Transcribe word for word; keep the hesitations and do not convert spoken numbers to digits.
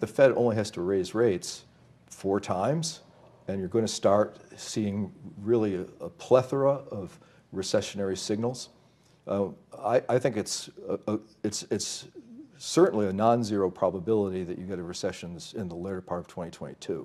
The Fed only has to raise rates four times, and you're going to start seeing really a, a plethora of recessionary signals. Uh, I, I think it's, a, a, it's, it's certainly a non-zero probability that you get a recession in the later part of twenty twenty-two.